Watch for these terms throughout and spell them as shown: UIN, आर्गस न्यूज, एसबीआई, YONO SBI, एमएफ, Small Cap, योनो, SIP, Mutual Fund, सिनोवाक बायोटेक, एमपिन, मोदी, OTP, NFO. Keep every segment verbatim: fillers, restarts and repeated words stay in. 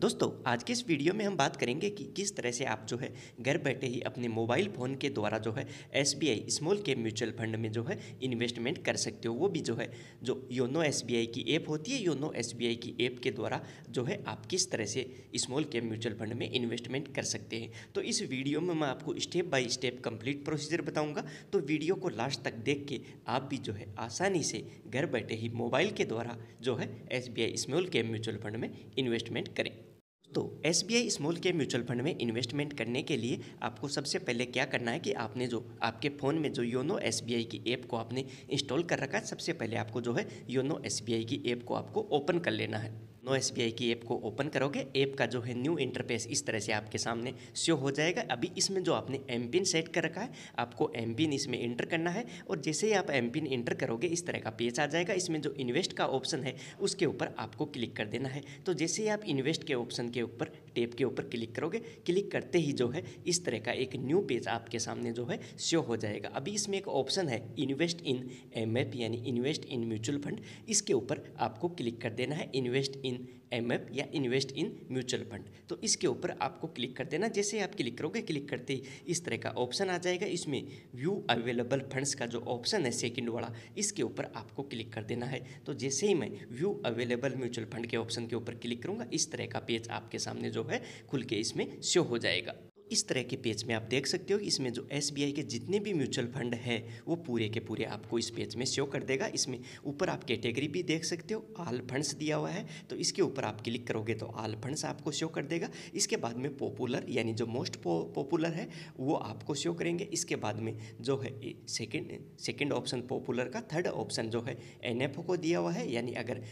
दोस्तों आज के इस वीडियो में हम बात करेंगे कि किस तरह से आप जो है घर बैठे ही अपने मोबाइल फ़ोन के द्वारा जो है एसबीआई small cap mutual fund में जो है इन्वेस्टमेंट कर सकते हो, वो भी जो है जो योनो एसबीआई की ऐप होती है, योनो एसबीआई की ऐप के द्वारा जो है आप किस तरह से स्मॉल कैप म्यूचुअल फंड में इन्वेस्टमेंट कर सकते हैं। तो इस वीडियो में मैं आपको step by step complete procedure बताऊँगा, तो वीडियो को लास्ट तक देख के आप भी जो है आसानी से घर बैठे ही मोबाइल के द्वारा जो है एसबीआई small cap mutual fund में इन्वेस्टमेंट करें। तो एसबीआई small cap mutual fund में इन्वेस्टमेंट करने के लिए आपको सबसे पहले क्या करना है कि आपने जो आपके फ़ोन में जो योनो एसबीआई की ऐप को आपने इंस्टॉल कर रखा है, सबसे पहले आपको जो है योनो एसबीआई की ऐप को आपको ओपन कर लेना है। योनो एसबीआई की ऐप को ओपन करोगे, ऐप का जो है न्यू इंटरफेस इस तरह से आपके सामने शो हो जाएगा। अभी इसमें जो आपने एमपिन सेट कर रखा है, आपको एमपिन इसमें इंटर करना है और जैसे ही आप एमपिन इंटर करोगे इस तरह का पेज आ जाएगा। इसमें जो इन्वेस्ट का ऑप्शन है उसके ऊपर आपको क्लिक कर देना है। तो जैसे ही आप इन्वेस्ट के ऑप्शन के ऊपर टैप के ऊपर क्लिक करोगे, क्लिक करते ही जो है इस तरह का एक न्यू पेज आपके सामने जो है शो हो जाएगा। अभी इसमें एक ऑप्शन है इन्वेस्ट इन एमएफ यानी इन्वेस्ट इन म्यूचुअल फंड, इसके ऊपर आपको क्लिक कर देना है, इन्वेस्ट इन एमएफ या इन्वेस्ट इन म्यूचुअल फंड। तो इसके ऊपर आपको क्लिक कर देना। जैसे आप क्लिक करोगे, क्लिक करते ही इस तरह का ऑप्शन आ जाएगा। इसमें व्यू अवेलेबल फंड्स का जो ऑप्शन है सेकंड वाला, इसके ऊपर आपको क्लिक कर देना है। तो जैसे ही मैं व्यू अवेलेबल म्यूचुअल फंड के ऑप्शन के ऊपर क्लिक करूँगा, इस तरह का पेज आपके सामने जो है खुल के इसमें शो हो जाएगा। इस तरह के पेज में आप देख सकते हो कि इसमें जो एसबीआई के जितने भी म्यूचुअल फंड है वो पूरे के पूरे आपको इस पेज में शो कर देगा। इसमें ऊपर आप कैटेगरी भी देख सकते हो, आल फंड्स दिया हुआ है, तो इसके ऊपर आप क्लिक करोगे तो आल फंड्स आपको शो कर देगा। इसके बाद में पॉपुलर यानी जो मोस्ट पॉपुलर है वो आपको शो करेंगे। इसके बाद में जो है सेकेंड सेकेंड ऑप्शन पॉपुलर का, थर्ड ऑप्शन जो है एन एफ ओ को दिया हुआ है, यानी अगर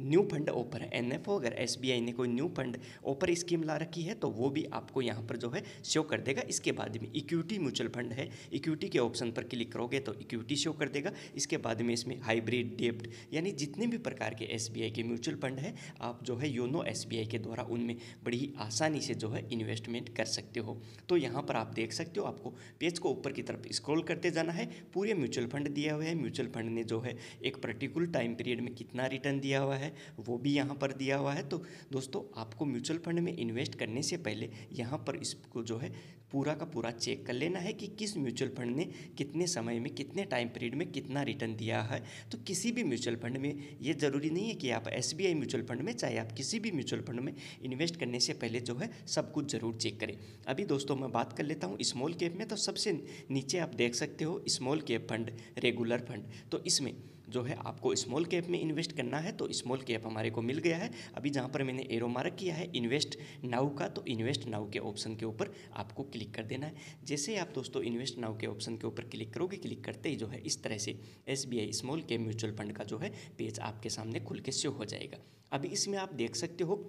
न्यू फंड ऑफर है एन एफ ओ, अगर एसबीआई ने कोई न्यू फंड ऑफर स्कीम ला रखी है तो वो भी आपको यहाँ पर जो है शो कर देगा। इसके बाद में इक्विटी म्यूचुअल फंड है, इक्विटी के ऑप्शन पर क्लिक करोगे तो इक्विटी शो कर देगा। इसके बाद में इसमें हाइब्रिड डेब्ट यानी जितने भी प्रकार के एसबीआई के म्यूचुअल फंड है आप जो है योनो एसबीआई के द्वारा उनमें बड़ी ही आसानी से जो है इन्वेस्टमेंट कर सकते हो। तो यहाँ पर आप देख सकते हो, आपको पेज को ऊपर की तरफ स्क्रॉल करते जाना है। पूरे म्यूचुअल फंड दिया हुआ है, म्यूचुअल फंड ने जो है एक पर्टिकुलर टाइम पीरियड में कितना रिटर्न दिया हुआ है वो भी यहाँ पर दिया हुआ है। तो दोस्तों आपको म्यूचुअल फंड में इन्वेस्ट करने से पहले यहाँ पर इसको जो है पूरा का पूरा चेक कर लेना है कि किस म्यूचुअल फंड ने कितने समय में कितने टाइम पीरियड में कितना रिटर्न दिया है। तो किसी भी म्यूचुअल फंड में, ये ज़रूरी नहीं है कि आप एसबीआई म्यूचुअल फंड में, चाहे आप किसी भी म्यूचुअल फंड में इन्वेस्ट करने से पहले जो है सब कुछ ज़रूर चेक करें। अभी दोस्तों मैं बात कर लेता हूँ स्मॉल कैप में, तो सबसे नीचे आप देख सकते हो small cap fund, regular fund. तो इसमें जो है आपको स्मॉल कैप में इन्वेस्ट करना है, तो स्मॉल कैप हमारे को मिल गया है। अभी जहाँ पर मैंने एरो मार्क किया है इन्वेस्ट नाउ का, तो इन्वेस्ट नाउ के ऑप्शन के ऊपर आपको क्लिक कर देना है। जैसे आप दोस्तों इन्वेस्ट नाउ के ऑप्शन के ऊपर क्लिक करोगे, क्लिक करते ही जो है इस तरह से एसबीआई small cap mutual fund का जो है पेज आपके सामने खुल के शो हो जाएगा। अभी इसमें आप देख सकते हो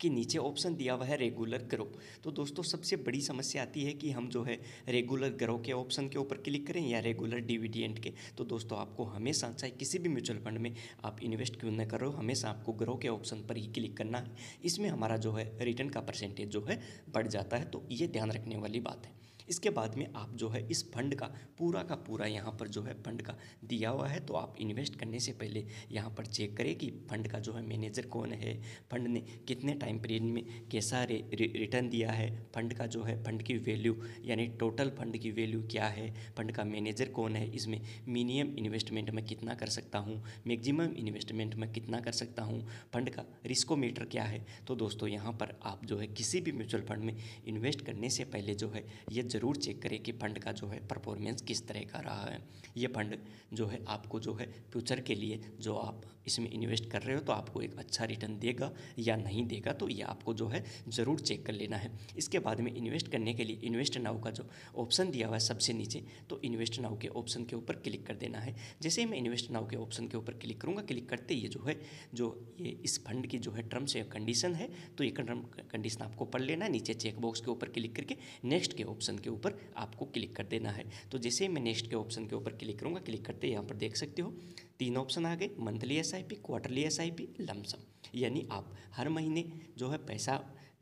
कि नीचे ऑप्शन दिया हुआ है रेगुलर ग्रो। तो दोस्तों सबसे बड़ी समस्या आती है कि हम जो है रेगुलर ग्रो के ऑप्शन के ऊपर क्लिक करें या रेगुलर डिविडेंड के। तो दोस्तों आपको हमेशा, चाहे किसी भी म्यूचुअल फंड में आप इन्वेस्ट क्यों ना करो, हमेशा आपको ग्रो के ऑप्शन पर ही क्लिक करना है। इसमें हमारा जो है रिटर्न का परसेंटेज जो है बढ़ जाता है, तो ये ध्यान रखने वाली बात है। इसके बाद में आप जो है इस फंड का पूरा का पूरा यहाँ पर जो है फंड का दिया हुआ है, तो आप इन्वेस्ट करने से पहले यहाँ पर चेक करें कि फंड का जो है मैनेजर कौन है, फंड ने कितने टाइम पीरियड में कैसा रे, रे, रिटर्न दिया है, फंड का जो है फंड की वैल्यू यानी टोटल फंड की वैल्यू क्या है, फंड का मैनेजर कौन है, इसमें मिनिमम इन्वेस्टमेंट मैं कितना कर सकता हूँ, मैक्सिमम इन्वेस्टमेंट मैं कितना कर सकता हूँ, फंड का रिस्कोमीटर क्या है। तो दोस्तों यहाँ पर आप जो है किसी भी म्यूचुअल फंड में इन्वेस्ट करने से पहले जो है ये ज़रूर चेक करें कि फ़ंड का जो है परफॉर्मेंस किस तरह का रहा है। ये फंड जो है आपको जो है फ्यूचर के लिए जो आप इसमें इन्वेस्ट कर रहे हो तो आपको एक अच्छा रिटर्न देगा या नहीं देगा, तो ये आपको जो है ज़रूर चेक कर लेना है। इसके बाद में इन्वेस्ट करने के लिए इन्वेस्ट नाउ का जो ऑप्शन दिया हुआ है सबसे नीचे, तो इन्वेस्ट नाउ के ऑप्शन के ऊपर क्लिक कर देना है। जैसे ही मैं इन्वेस्ट नाउ के ऑप्शन के ऊपर क्लिक करूँगा, क्लिक करते ये जो है जो ये इस फंड की जो है टर्म्स एंड कंडीशन है, तो ये टर्म कंडीशन आपको पढ़ लेना है। नीचे चेकबॉक्स के ऊपर क्लिक करके नेक्स्ट के ऑप्शन के ऊपर आपको क्लिक कर देना है। तो जैसे ही मैं नेक्स्ट के ऑप्शन के ऊपर क्लिक करूंगा, क्लिक करते यहाँ पर देख सकते हो तीन ऑप्शन आ गए, monthly SIP, quarterly SIP, lump sum, यानी आप हर महीने जो है पैसा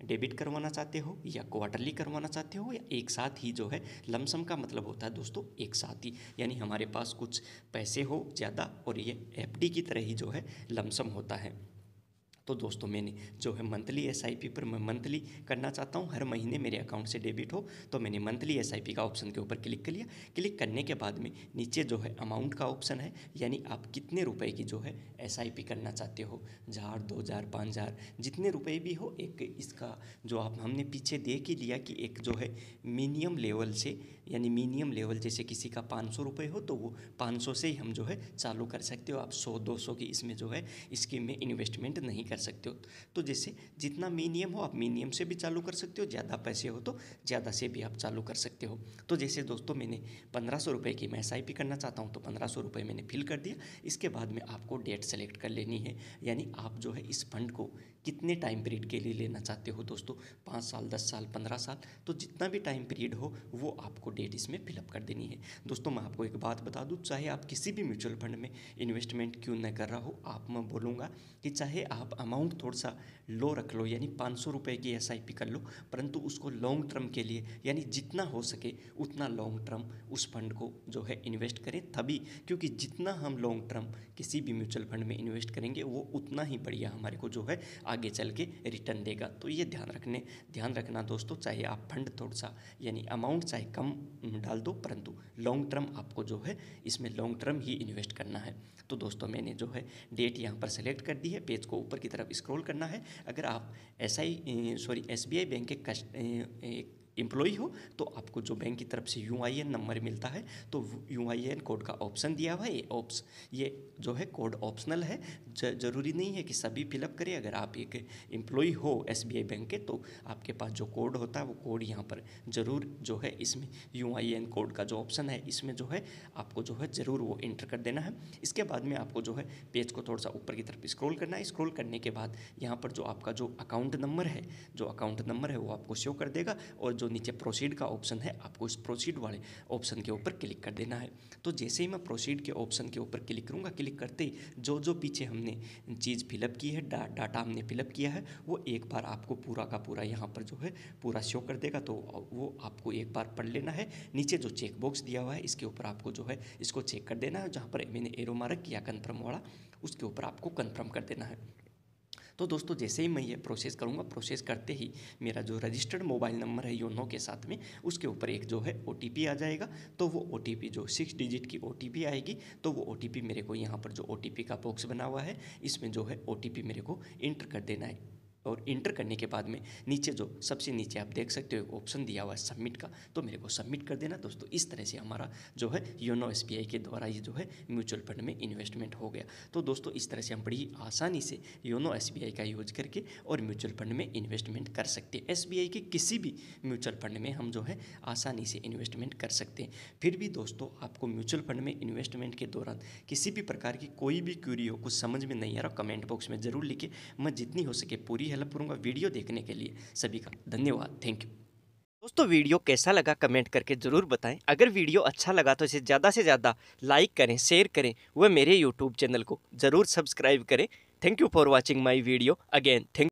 डेबिट करवाना चाहते हो या क्वार्टरली करवाना चाहते हो या एक साथ ही जो है लमसम का मतलब होता है दोस्तों एक साथ ही, यानी हमारे पास कुछ पैसे हो ज़्यादा और ये एफडी की तरह ही जो है लमसम होता है। तो दोस्तों मैंने जो है मंथली एस आई पी पर मैं मंथली करना चाहता हूँ, हर महीने मेरे अकाउंट से डेबिट हो। तो मैंने मंथली एस आई पी का ऑप्शन के ऊपर क्लिक कर लिया। क्लिक करने के बाद में नीचे जो है अमाउंट का ऑप्शन है, यानी आप कितने रुपए की जो है एस आई पी करना चाहते हो, हज़ार, दो हज़ार, पाँच हज़ार, जितने रुपए भी हो। एक इसका जो आप हमने पीछे देख ही लिया कि एक जो है मिनिमम लेवल से, यानी मिनिमम लेवल जैसे किसी का पाँच सौ रुपये हो तो वो पाँच सौ से ही हम जो है चालू कर सकते हो। आप सौ दो सौ की इसमें जो है स्कीम में इन्वेस्टमेंट नहीं कर सकते हो। तो जैसे जितना मिनिमम हो आप मिनिमम से भी चालू कर सकते हो, ज़्यादा पैसे हो तो ज़्यादा से भी आप चालू कर सकते हो। तो जैसे दोस्तों मैंने पंद्रह सौ रुपये की मैं एस आई पी करना चाहता हूँ तो पंद्रह सौ रुपये मैंने फिल कर दिया। इसके बाद में आपको डेट सेलेक्ट कर लेनी है, यानी आप जो है इस फंड को कितने टाइम पीरियड के लिए लेना चाहते हो दोस्तों, पाँच साल, दस साल, पंद्रह साल, तो जितना भी टाइम पीरियड हो वो आपको डेट इसमें फिलअप कर देनी है। दोस्तों मैं आपको एक बात बता दूँ, चाहे आप किसी भी म्यूचुअल फंड में इन्वेस्टमेंट क्यों न कर रहा हो, आप मैं बोलूँगा कि चाहे आप अमाउंट थोड़ा सा लो रख लो, यानी पाँच सौ रुपये की एस आई पी कर लो, परंतु उसको लॉन्ग टर्म के लिए, यानी जितना हो सके उतना लॉन्ग टर्म उस फंड को जो है इन्वेस्ट करें तभी, क्योंकि जितना हम लॉन्ग टर्म किसी भी म्यूचुअल फंड में इन्वेस्ट करेंगे वो उतना ही बढ़िया हमारे को जो है आगे चल के रिटर्न देगा। तो ये ध्यान रखने ध्यान रखना दोस्तों, चाहे आप फंड थोड़ा सा यानी अमाउंट चाहे कम डाल दो, परंतु लॉन्ग टर्म आपको जो है इसमें लॉन्ग टर्म ही इन्वेस्ट करना है। तो दोस्तों मैंने जो है डेट यहाँ पर सेलेक्ट कर दी है, पेज को ऊपर की तरफ स्क्रॉल करना है। अगर आप S I sorry S B I bank के कस्ट एम्प्लॉई हो तो आपको जो बैंक की तरफ से यू आई एन नंबर मिलता है, तो यू आई एन कोड का ऑप्शन दिया हुआ है। ये ऑप्स ये जो है कोड ऑप्शनल है, ज़रूरी नहीं है कि सभी फिलअप करें। अगर आप एक एम्प्लॉई हो एस बी आई बैंक के तो आपके पास जो कोड होता है वो कोड यहाँ पर ज़रूर जो है इसमें यू आई एन कोड का जो ऑप्शन है इसमें जो है आपको जो है ज़रूर वो इंटर कर देना है। इसके बाद में आपको जो है पेज को थोड़ा सा ऊपर की तरफ स्क्रॉल करना है। स्क्रॉल करने के बाद यहाँ पर जो आपका जो अकाउंट नंबर है जो अकाउंट नंबर है वो आपको शो कर देगा, और तो नीचे प्रोसीड का ऑप्शन है, आपको इस प्रोसीड वाले ऑप्शन के ऊपर क्लिक कर देना है। तो जैसे ही मैं प्रोसीड के ऑप्शन के ऊपर क्लिक करूंगा, क्लिक करते ही जो जो पीछे हमने चीज़ फिलअप की है, डा, डाटा हमने फिलअप किया है वो एक बार आपको पूरा का पूरा यहाँ पर जो है पूरा शो कर देगा। तो वो आपको एक बार पढ़ लेना है। नीचे जो चेक बॉक्स दिया हुआ है इसके ऊपर आपको जो है इसको चेक कर देना है। जहाँ पर मैंने एरो मार्क किया कन्फर्म वाला उसके ऊपर आपको कन्फर्म कर देना है। तो दोस्तों जैसे ही मैं ये प्रोसेस करूँगा, प्रोसेस करते ही मेरा जो रजिस्टर्ड मोबाइल नंबर है योनो के साथ में उसके ऊपर एक जो है ओटीपी आ जाएगा। तो वो ओटीपी जो सिक्स डिजिट की ओटीपी आएगी, तो वो ओटीपी मेरे को यहाँ पर जो ओटीपी का बॉक्स बना हुआ है इसमें जो है ओटीपी मेरे को इंटर कर देना है। और इंटर करने के बाद में नीचे जो सबसे नीचे आप देख सकते हो ऑप्शन दिया हुआ है सबमिट का, तो मेरे को सबमिट कर देना। दोस्तों इस तरह से हमारा जो है योनो एसबीआई के द्वारा ये जो है म्यूचुअल फंड में इन्वेस्टमेंट हो गया। तो दोस्तों इस तरह से हम बड़ी आसानी से योनो एसबीआई का यूज करके और म्यूचुअल फंड में इन्वेस्टमेंट कर सकते हैं। एसबीआई के किसी भी म्यूचुअल फंड में हम जो है आसानी से इन्वेस्टमेंट कर सकते हैं। फिर भी दोस्तों आपको म्यूचुअल फंड में इन्वेस्टमेंट के दौरान किसी भी प्रकार की कोई भी क्यूरी हो, कुछ समझ में नहीं आ रहा, कमेंट बॉक्स में ज़रूर लिखे, मैं जितनी हो सके पूरी हेल्प करूंगा। वीडियो देखने के लिए सभी का धन्यवाद, थैंक यू। दोस्तों वीडियो कैसा लगा कमेंट करके ज़रूर बताएं। अगर वीडियो अच्छा लगा तो इसे ज़्यादा से ज़्यादा लाइक करें, शेयर करें व मेरे यूट्यूब चैनल को ज़रूर सब्सक्राइब करें। Thank you for watching my video again, thank